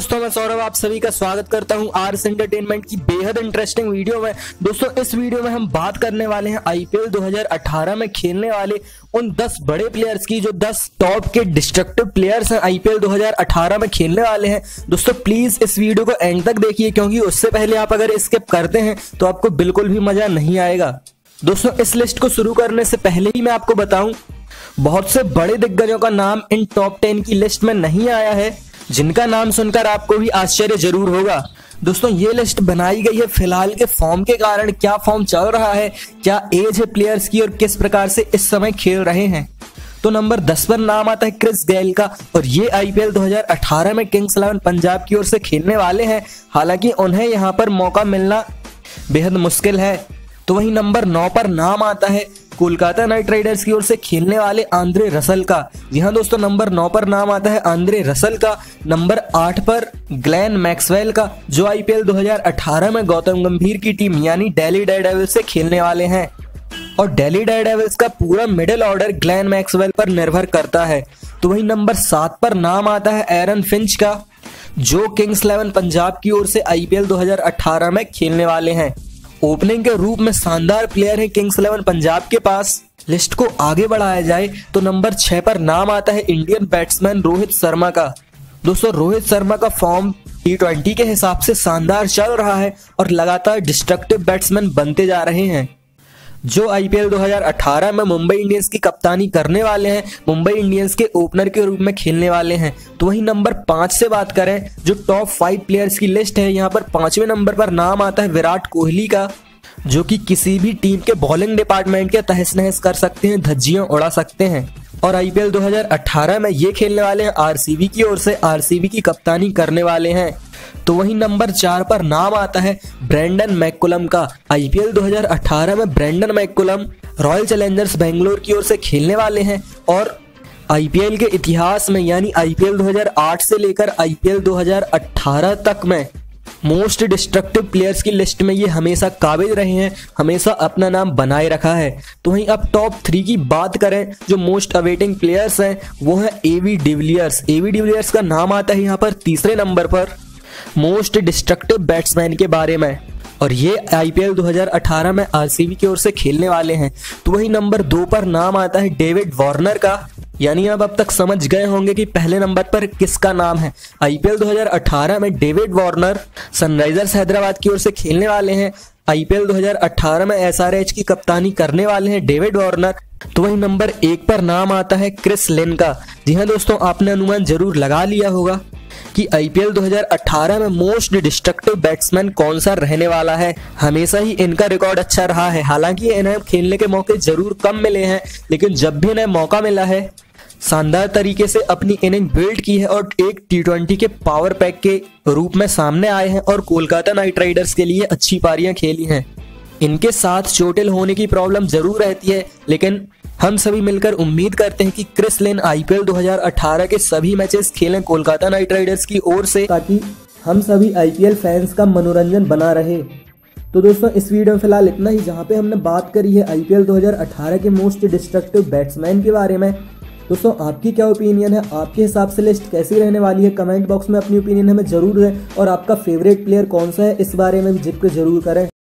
दोस्तों, मैं सौरभ आप सभी का स्वागत करता हूं आरएस एंटरटेनमेंट की बेहद इंटरेस्टिंग वीडियो में। दोस्तों, इस वीडियो में हम बात करने वाले हैं आईपीएल 2018 में खेलने वाले उन 10 बड़े प्लेयर्स की जो 10 टॉप के डिस्ट्रक्टिव प्लेयर्स हैं आईपीएल 2018 में खेलने वाले हैं। दोस्तों प्लीज इस वीडियो को एंड तक देखिए, क्योंकि उससे पहले आप अगर स्किप करते हैं तो आपको बिल्कुल भी मजा नहीं आएगा। दोस्तों इस लिस्ट को शुरू करने से पहले ही मैं आपको बताऊं, बहुत से बड़े दिग्गजों का नाम इन टॉप 10 की लिस्ट में नहीं आया है, जिनका नाम सुनकर आपको भी आश्चर्य जरूर होगा। दोस्तों ये लिस्ट बनाई गई है फिलहाल के फॉर्म के कारण, क्या फॉर्म चल रहा है, क्या एज है प्लेयर्स की और किस प्रकार से इस समय खेल रहे हैं। तो नंबर 10 पर नाम आता है क्रिस गेल का, और ये आईपीएल 2018 में किंग्स XI पंजाब की ओर से खेलने वाले हैं, हालांकि उन्हें यहाँ पर मौका मिलना बेहद मुश्किल है। तो वहीं नंबर 9 पर नाम आता है कोलकाता नाइट राइडर्स की ओर से खेलने वाले आंद्रे रसल का। जी हाँ दोस्तों, नंबर 9 पर नाम आता है आंद्रे रसल का। नंबर 8 पर ग्लेन मैक्सवेल का, जो आईपीएल 2018 में गौतम गंभीर की टीम यानी दिल्ली डेयरडेविल्स से खेलने वाले हैं, और दिल्ली डेयरडेविल्स का पूरा मिडिल ऑर्डर ग्लेन मैक्सवेल पर निर्भर करता है। तो वहीं नंबर 7 पर नाम आता है एरन फिंच का, जो किंग्स XI पंजाब की ओर से आईपीएल 2018 में खेलने वाले हैं। ओपनिंग के रूप में शानदार प्लेयर है किंग्स XI पंजाब के पास। लिस्ट को आगे बढ़ाया जाए तो नंबर 6 पर नाम आता है इंडियन बैट्समैन रोहित शर्मा का। दोस्तों रोहित शर्मा का फॉर्म T20 के हिसाब से शानदार चल रहा है और लगातार डिस्ट्रक्टिव बैट्समैन बनते जा रहे हैं, जो आईपीएल 2018 में मुंबई इंडियंस की कप्तानी करने वाले हैं, मुंबई इंडियंस के ओपनर के रूप में खेलने वाले हैं। तो वहीं नंबर 5 से बात करें, जो टॉप 5 प्लेयर्स की लिस्ट है, यहाँ पर 5वें नंबर पर नाम आता है विराट कोहली का, जो कि किसी भी टीम के बॉलिंग डिपार्टमेंट के तहस नहस कर सकते हैं, धज्जियां उड़ा सकते हैं। और आईपीएल 2018 में ये खेलने वाले हैं आरसीबी की ओर से, आरसीबी की कप्तानी करने वाले हैं। तो वहीं नंबर 4 पर नाम आता है ब्रैंडन मैककुलम का। आईपीएल 2018 में Brendon McCullum Royal Challengers Bangalore की ओर से खेलने वाले हैं, और आईपीएल के इतिहास में यानी आईपीएल 2008 से लेकर आईपीएल 2018 तक में मोस्ट डिस्ट्रक्टिव प्लेयर्स की लिस्ट में ये हमेशा काबिल रहे हैं, हमेशा अपना नाम बनाए रखा है। तो वहीं अब टॉप 3 की बात करें, जो मोस्ट अवेटिंग प्लेयर्स हैं वो है एबी डिविलियर्स। एबी डिविलियर्स का नाम आता है यहाँ पर तीसरे नंबर पर मोस्ट डिस्ट्रक्टिव बैट्समैन के बारे में, और ये आईपीएल 2018 में आरसीबी की ओर से खेलने वाले हैं। तो वहीं नंबर 2 पर नाम आता है डेविड वार्नर का, यानी आप अब तक समझ गए होंगे कि पहले नंबर पर किसका नाम है। आईपीएल 2018 में डेविड वार्नर सनराइजर्स हैदराबाद की ओर से खेलने वाले हैं, आईपीएल 2018 में एसआरएच की कप्तानी करने वाले हैं डेविड वार्नर। तो वहीं नंबर 1 पर नाम आता है क्रिस लिन का। जी हाँ दोस्तों, आपने अनुमान जरूर लगा लिया होगा कि आईपीएल 2018 में मोस्ट डिस्ट्रक्टिव बैट्समैन कौन सा रहने वाला है। हमेशा ही इनका रिकॉर्ड अच्छा रहा है, हालांकि इन्हें खेलने के मौके जरूर कम मिले हैं, लेकिन जब भी इन्हें मौका मिला है शानदार तरीके से अपनी इनिंग बिल्ड की है और एक T20 के पावर पैक के रूप में सामने आए हैं और कोलकाता नाइट राइडर्स के लिए अच्छी पारियां खेली हैं। इनके साथ चोटिल होने की प्रॉब्लम जरूर रहती है, लेकिन हम सभी मिलकर उम्मीद करते हैं कि क्रिस लिन आईपीएल 2018 के सभी मैचेस खेलें कोलकाता नाइट राइडर्स की ओर से, ताकि हम सभी आईपीएल फैंस का मनोरंजन बना रहे। तो दोस्तों इस वीडियो में फिलहाल इतना ही, जहां पे हमने बात करी है आईपीएल 2018 के मोस्ट डिस्ट्रक्टिव बैट्समैन के बारे में। दोस्तों आपकी क्या ओपिनियन है, आपके हिसाब से लिस्ट कैसी रहने वाली है, कमेंट बॉक्स में अपनी ओपिनियन हमें जरूर दें, और आपका फेवरेट प्लेयर कौन सा है इस बारे में जिक्र जरूर करें।